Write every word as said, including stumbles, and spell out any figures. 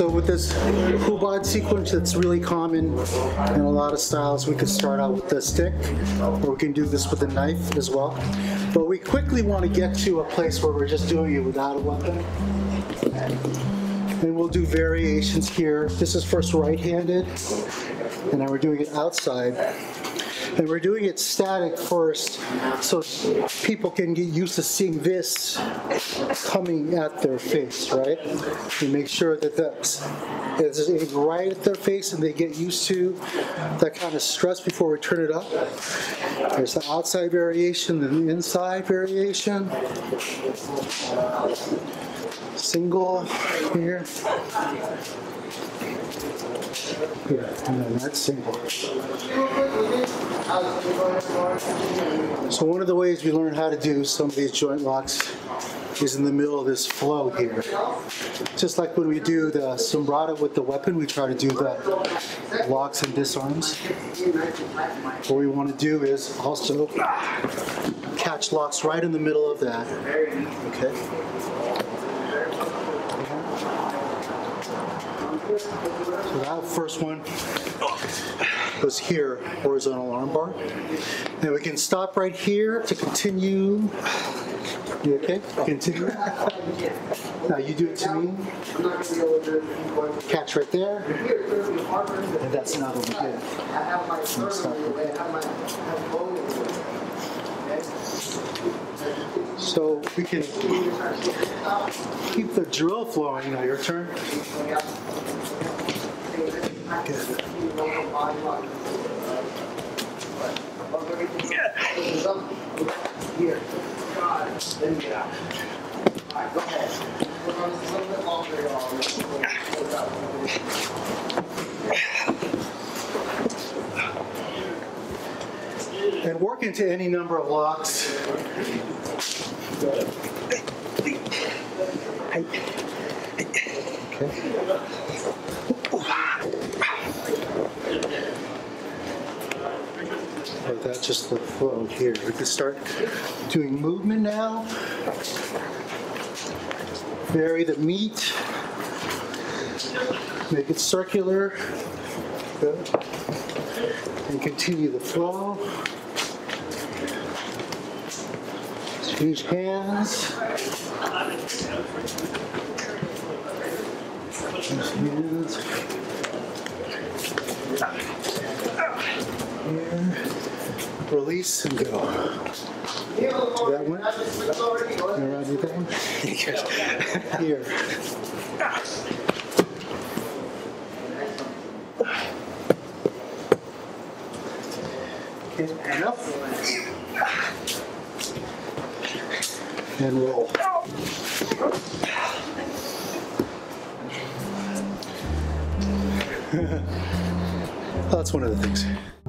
So with this hubad sequence that's really common in a lot of styles, we could start out with a stick, or we can do this with a knife as well. But we quickly want to get to a place where we're just doing it without a weapon. And we'll do variations here. This is first right-handed, and now we're doing it outside. And we're doing it static first, so people can get used to seeing this coming at their face, right? We make sure that that's it's right at their face and they get used to that kind of stress before we turn it up. There's the outside variation, then the inside variation. Single here. Yeah, and then that's single. So one of the ways we learn how to do some of these joint locks is in the middle of this flow here. Just like when we do the sombrada with the weapon, we try to do the locks and disarms. What we want to do is also catch locks right in the middle of that. Okay. So that first one was here, horizontal arm bar. Now we can stop right here to continue. You okay? Continue. Now you do it to me. Catch right there. And that's not what we did. Stop right there. So we can keep the drill flowing. Now your turn. And work into any number of locks. Okay. That's just the flow here. We can start doing movement now. Vary the meat. Make it circular. Good. And continue the flow. Use hands. Use hands. And release and go. That one. And around with that one. Here. Okay, enough. And roll. That's one of the things.